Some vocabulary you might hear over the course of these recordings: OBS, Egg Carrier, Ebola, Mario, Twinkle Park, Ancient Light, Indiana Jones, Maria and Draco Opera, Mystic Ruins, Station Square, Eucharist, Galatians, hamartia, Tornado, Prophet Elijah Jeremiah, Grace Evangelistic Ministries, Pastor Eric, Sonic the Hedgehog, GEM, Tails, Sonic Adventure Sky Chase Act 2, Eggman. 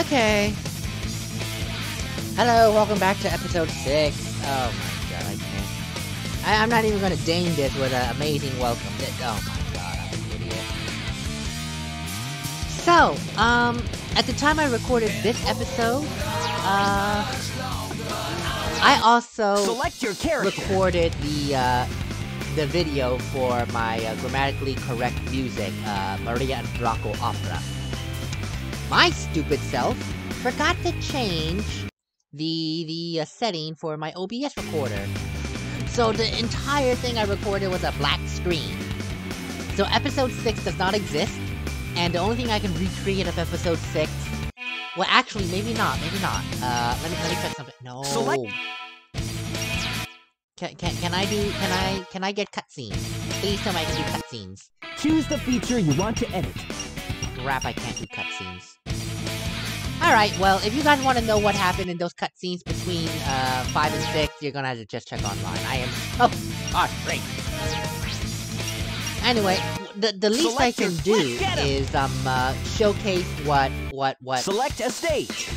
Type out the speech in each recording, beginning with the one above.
Okay. Hello, welcome back to episode 6. Oh my god, I can't. I'm not even gonna deign this with an amazing welcome. Oh my god, I'm an idiot. So, at the time I recorded this episode, I also recorded the video for my grammatically correct music, Maria and Draco Opera. My stupid self forgot to change the setting for my OBS recorder. So the entire thing I recorded was a black screen. So episode 6 does not exist, and the only thing I can recreate of episode 6... Well, actually, maybe not. Let me cut something. No. Can I get cutscenes? Please tell me I can do cutscenes. Choose the feature you want to edit. Crap, I can't do cutscenes. Alright, well, if you guys want to know what happened in those cutscenes between 5 and 6, you're gonna have to just check online. I am so heartbreak. Anyway, the least I can do is showcase what select a stage.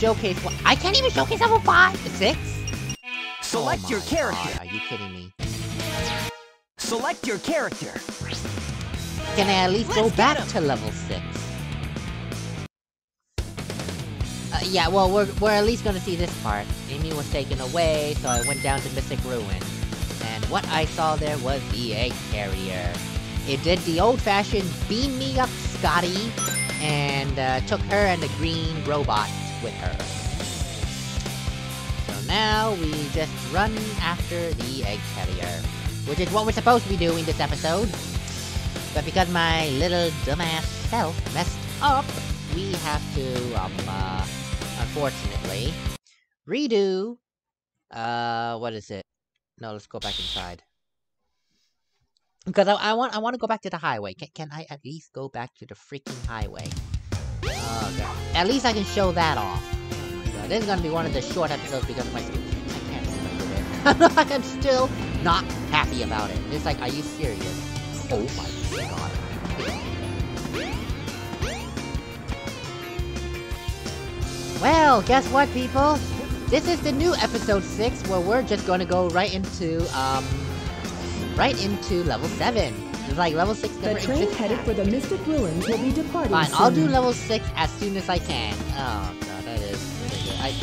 Showcase what? I can't even showcase level 5 and 6? Select your character. God, are you kidding me? Select your character. Can I at least go back to level 6? Yeah, well, we're at least gonna see this part. Amy was taken away, so I went down to Mystic Ruins. And what I saw there was the Egg Carrier. It did the old-fashioned beam me up, Scotty, and took her and the green robot with her. So now we just run after the Egg Carrier, which is what we're supposed to be doing this episode. But because my little dumbass self messed up, we have to, unfortunately, redo, what is it? No, let's go back inside. Because I want to go back to the highway. Can I at least go back to the freaking highway? Oh god. At least I can show that off. Oh my god, this is gonna be one of the short episodes because of my stupid. I can't remember it. I'm still not happy about it. It's like, are you serious? Oh my god. Well, guess what, people? This is the new episode 6, where we're just gonna go right into level 7. It's like level 6 never existed. The train headed for the Mystic Ruins will be departing soon. Fine, I'll do level 6 as soon as I can. Oh god, that is ridiculous.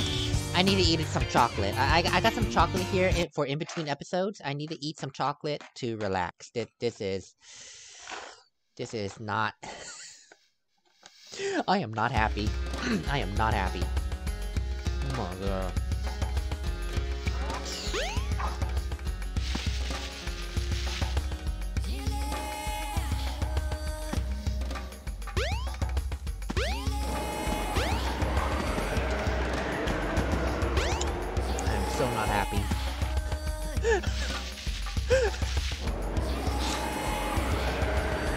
I need to eat some chocolate. I got some chocolate here for in between episodes. I need to eat some chocolate to relax. This is not. I am not happy. I am not happy. Oh my god. I am so not happy.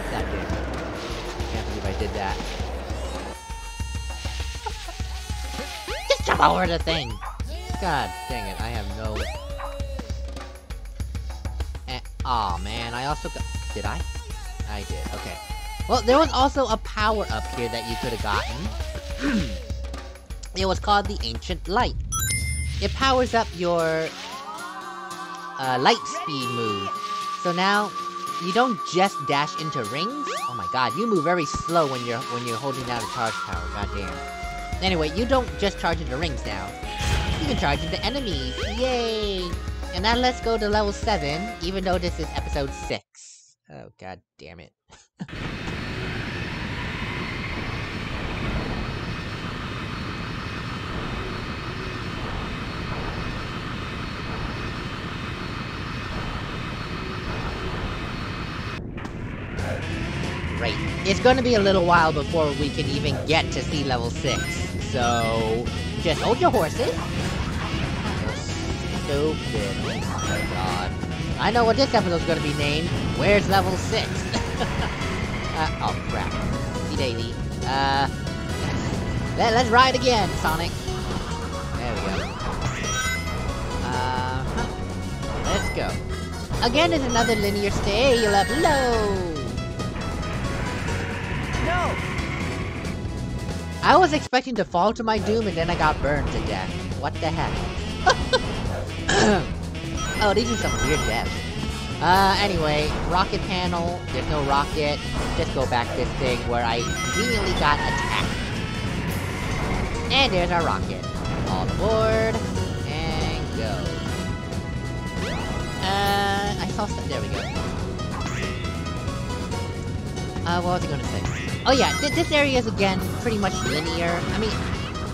That game. I can't believe I did that. Over the thing. God dang it, I have no. Aw, man, I also got. Did I? I did, okay. Well, there was also a power up here that you could have gotten. It was called the Ancient Light. It powers up your light speed move. So now you don't just dash into rings. Oh my god, you move very slow when you're holding down a charge power. God damn. Anyway, you don't just charge into rings now. You can charge into enemies. Yay! And now let's go to level 7, even though this is episode 6. Oh, god damn it. Great. It's gonna be a little while before we can even get to see level 6. So, just hold your horses. Stupid. Oh god. I know what this episode's gonna be named. Where's level 6? Oh crap. Daisy. Let's ride again, Sonic. There we go. Let's go. Again is another linear stay up low. No! I was expecting to fall to my doom and then I got burned to death. What the heck? Oh, these are some weird deaths. Anyway, rocket panel, there's no rocket. Just go back this thing where I immediately got attacked. And there's our rocket. All aboard, and go. I saw some, there we go. What was I gonna say? Oh yeah, this area is again pretty much linear. I mean,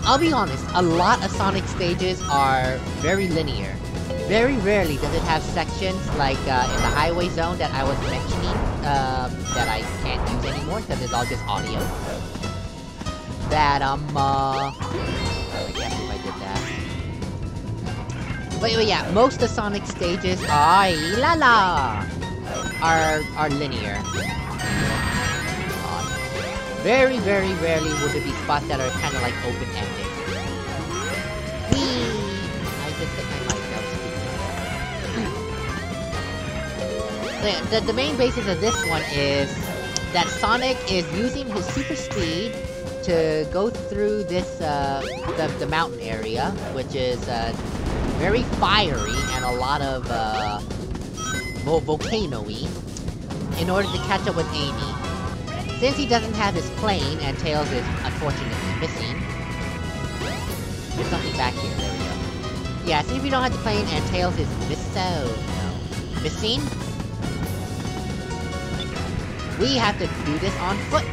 I'll be honest, a lot of Sonic stages are very linear. Very rarely does it have sections like in the highway zone that I was mentioning that I can't use anymore because it's all just audio. That I guess if I did that. But yeah, most of the Sonic stages are linear. Very, very rarely would there be spots that are kind of like open-ended. The main basis of this one is that Sonic is using his super speed to go through this the mountain area, which is very fiery and a lot of volcano-y, in order to catch up with Amy. Since he doesn't have his plane and Tails is unfortunately missing, there's something back here. There we go. Yeah, since we don't have the plane and Tails is missing. We have to do this on foot.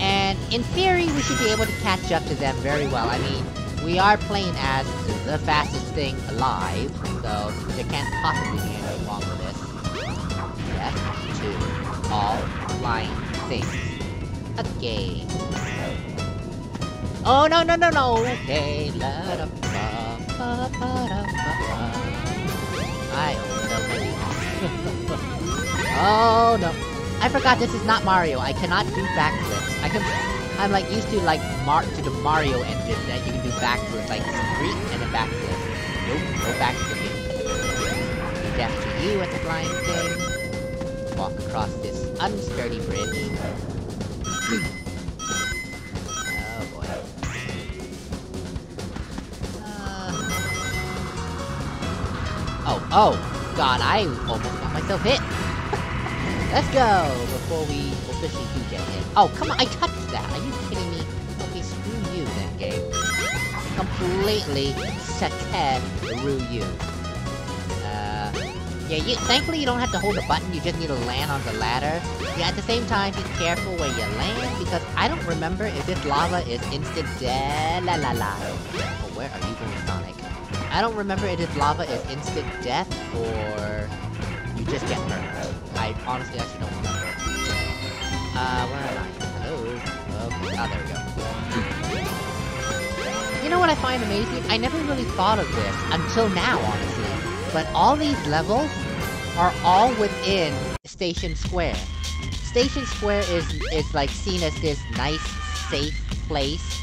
And in theory, we should be able to catch up to them very well. I mean, we are playing as the fastest thing alive, so there can't possibly be anything wrong with this. Yes, to all flying things. Okay. Oh, no. Okay. I don't know. Oh no! I forgot this is not Mario. I cannot do backflips. I'm like used to like the Mario engine that you can do backflips, like street and a backflip. Nope, no backflipping. Death to you at the flying thing. Walk across this unsturdy bridge. Oh boy. Oh God! I almost got myself hit. Let's go before we officially do get hit. Oh, come on, I touched that. Are you kidding me? Okay, screw you then, game. Completely screw you. Yeah, thankfully you don't have to hold the button, you just need to land on the ladder. Yeah, at the same time, be careful where you land, because I don't remember if this lava is instant death. Oh, where are you going, Sonic? I don't remember if this lava is instant death, or you just get hurt. I honestly actually don't remember. Where am I? Hello? Okay, there we go. You know what I find amazing? I never really thought of this until now, honestly. But all these levels are all within Station Square. Station Square is like seen as this nice, safe place,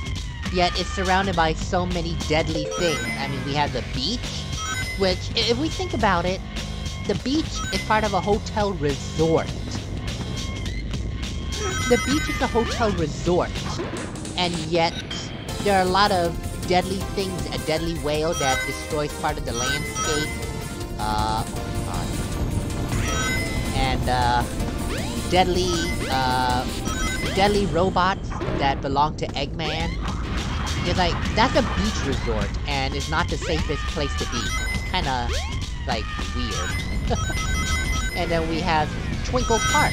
yet it's surrounded by so many deadly things. I mean, we have the beach, which, if we think about it, the beach is part of a hotel resort. The beach is a hotel resort. And yet, there are a lot of deadly things. A deadly whale that destroys part of the landscape. And, deadly robots that belong to Eggman. It's like, that's a beach resort, and it's not the safest place to be. It's kinda, like, weird. And then we have Twinkle Park,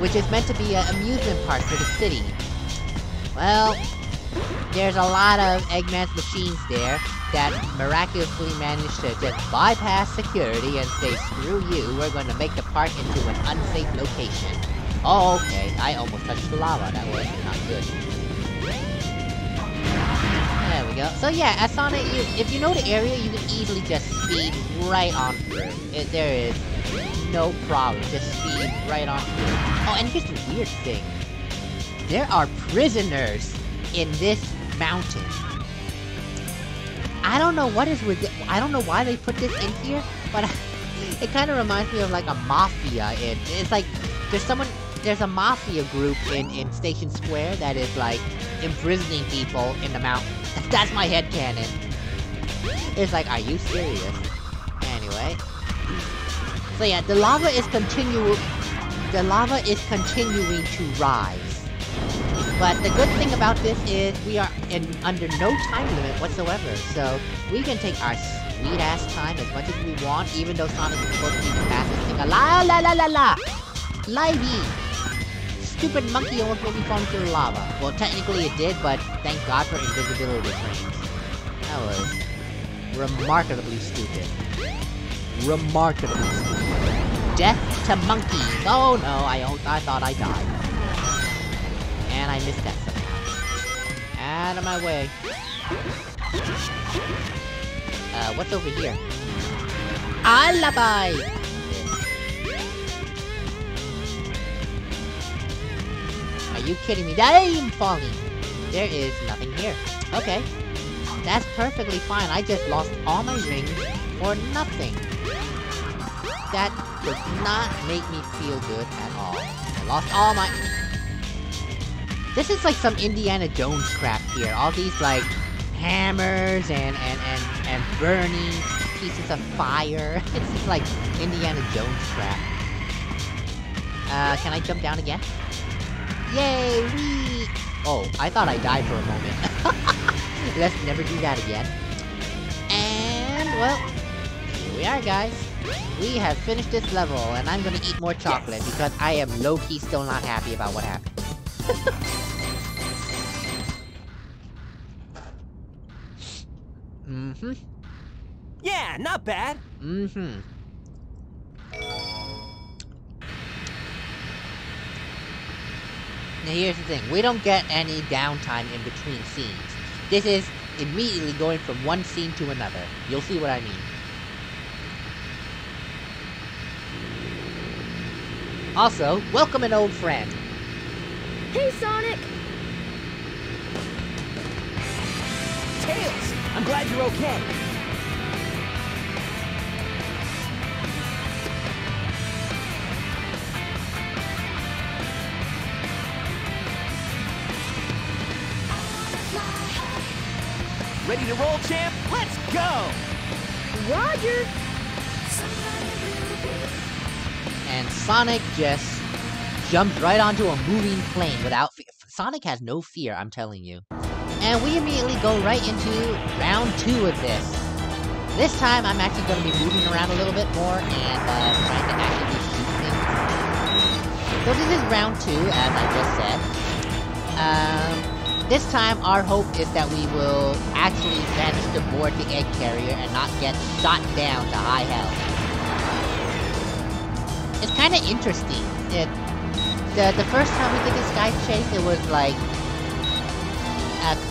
which is meant to be an amusement park for the city. Well, there's a lot of Eggman's machines there that miraculously managed to just bypass security and say, screw you, we're going to make the park into an unsafe location. Oh, okay, I almost touched the lava, that was not good. There we go. So yeah, as Sonic, if you know the area, you can easily just speed right on through. There is no problem. Just speed right on through. Oh, and here's the weird thing. There are prisoners in this mountain. I don't know what is with it. I don't know why they put this in here, but it kind of reminds me of like a mafia. It's like there's someone There's a mafia group in Station Square that is like imprisoning people in the mountains. That's my headcanon. It's like, are you serious? Anyway. So yeah, the lava is continuing to rise. But the good thing about this is we are under no time limit whatsoever. So we can take our sweet ass time as much as we want, even though Sonic is supposed to be the fastest thing. La la la la la! Livey! Stupid monkey almost made me fall into the lava. Well, technically it did, but thank God for invisibility frames. That was remarkably stupid. Remarkably stupid. Death to monkeys! Oh no, I thought I died. And I missed that somehow. Out of my way. What's over here? Alibi! Are you kidding me? I'm falling! There is nothing here. Okay. That's perfectly fine. I just lost all my rings for nothing. That did not make me feel good at all. I lost all my... This is like some Indiana Jones crap here. All these like hammers and burning pieces of fire. It's just like Indiana Jones crap. Can I jump down again? Yay! Wee! Oh, I thought I died for a moment. Let's never do that again. And, well, here we are, guys. We have finished this level, and I'm gonna eat more chocolate, yes, because I am low-key still not happy about what happened. Mm-hmm. Yeah, not bad. Mm-hmm. Now here's the thing, we don't get any downtime in between scenes. This is immediately going from one scene to another. You'll see what I mean. Also, welcome an old friend. Hey, Sonic! Tails, I'm glad you're okay. Ready to roll, champ? Let's go! Roger! And Sonic just jumped right onto a moving plane without fear. Sonic has no fear, I'm telling you. And we immediately go right into round 2 of this. This time, I'm actually going to be moving around a little bit more and trying to actively shoot things. So this is round 2, as I just said. This time, our hope is that we will actually manage to board the Egg Carrier and not get shot down to high health. It's kind of interesting. The first time we did the Sky Chase, it was like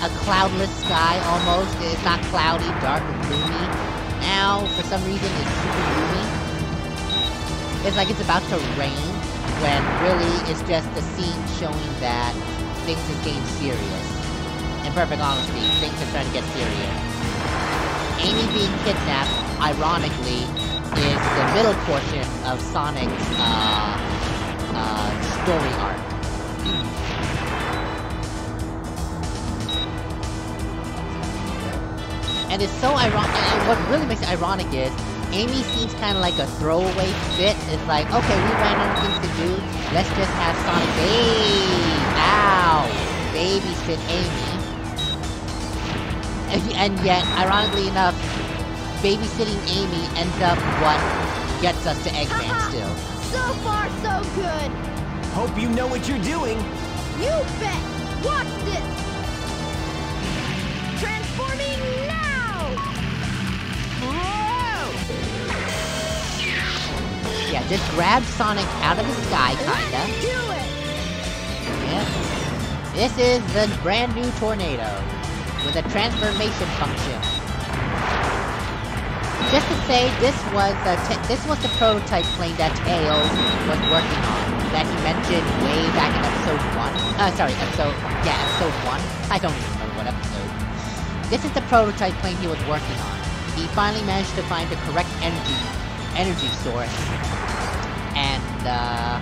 a cloudless sky almost. It's not cloudy, dark, or gloomy. Now, for some reason, it's super gloomy. It's like it's about to rain, when really it's just the scene showing that things have getting serious. In perfect honesty, things are starting to get serious. Amy being kidnapped, ironically, is the middle portion of Sonic's story arc. And it's so ironic, and what really makes it ironic is, Amy seems kind of like a throwaway fit. It's like, okay, we ran out of things to do, let's just have Sonic, hey! Ow! Babysit Amy. And yet, ironically enough, babysitting Amy ends up what gets us to Eggman still. So far, so good! Hope you know what you're doing! You bet! Watch this! Transforming now! Whoa! Yeah, just grab Sonic out of the sky, kinda. Let's do it! Yeah. This is the brand new Tornado, with a transformation function. Just to say, this was the prototype plane that Tails was working on, that he mentioned way back in episode 1. Episode 1. I don't even remember what episode. This is the prototype plane he was working on. He finally managed to find the correct energy source, and well.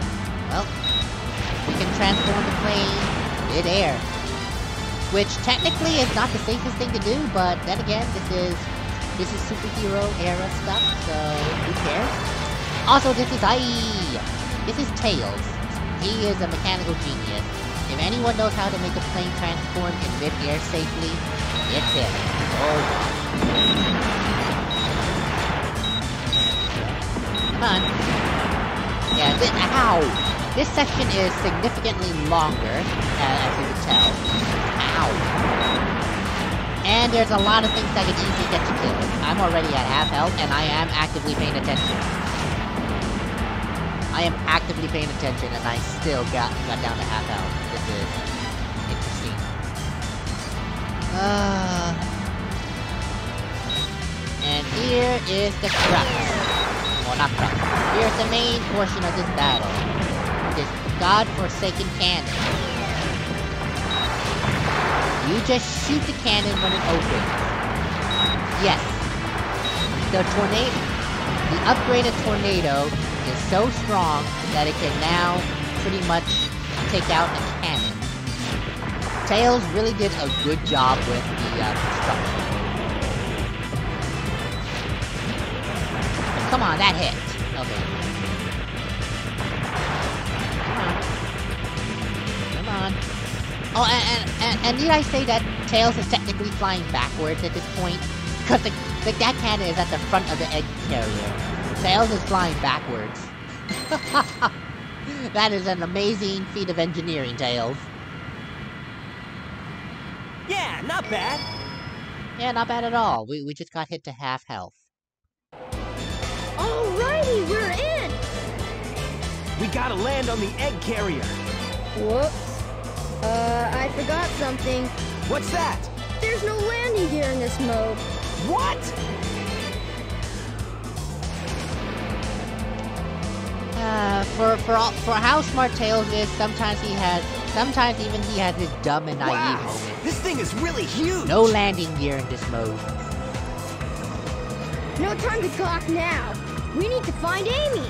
You can transform the plane mid-air, which technically is not the safest thing to do, but then again, this is superhero era stuff, so who cares? Also, this is Tails. He is a mechanical genius. If anyone knows how to make a plane transform in mid-air safely, it's him. Oh. Come on. Yeah, ow! This section is significantly longer, as you can tell. Ow! And there's a lot of things that can easily get you killed. I'm already at half health, and I am actively paying attention. And I still got down to half health. This is interesting. And here is the crux. Well, not crux. Here's the main portion of this battle. This godforsaken cannon. You just shoot the cannon when it opens. Yes. The upgraded Tornado is so strong that it can now pretty much take out a cannon. Tails really did a good job with the construction. Come on, that hit. Okay. Oh, and need I say that Tails is technically flying backwards at this point? Because that cannon is at the front of the Egg Carrier. Tails is flying backwards. That is an amazing feat of engineering, Tails. Yeah, not bad. Yeah, not bad at all. We just got hit to half health. Alrighty, we're in! We gotta land on the Egg Carrier. Whoops. I forgot something. What's that? There's no landing gear in this mode. What? For how smart Tails is, sometimes even he has his dumb and naive moments. This thing is really huge. No landing gear in this mode. No time to talk now. We need to find Amy.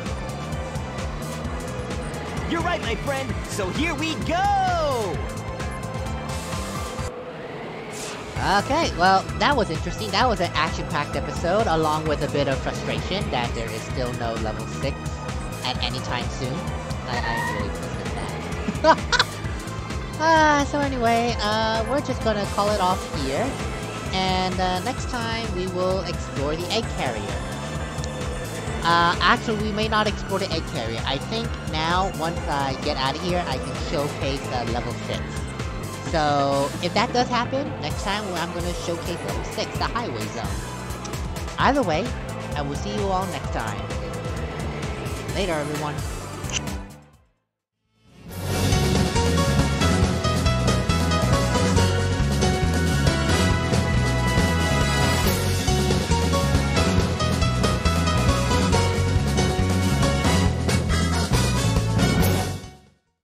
You're right, my friend. So here we go! Okay, well, that was interesting. That was an action-packed episode, along with a bit of frustration that there is still no level 6 at any time soon. I'm really pissed at that. So anyway, we're just gonna call it off here. And next time, we will explore the Egg Carrier. Actually, we may not explore the Egg Carrier. I think now, once I get out of here, I can showcase level 6. So, if that does happen, next time I'm going to showcase level 6, the Highway Zone. Either way, I will see you all next time. Later, everyone.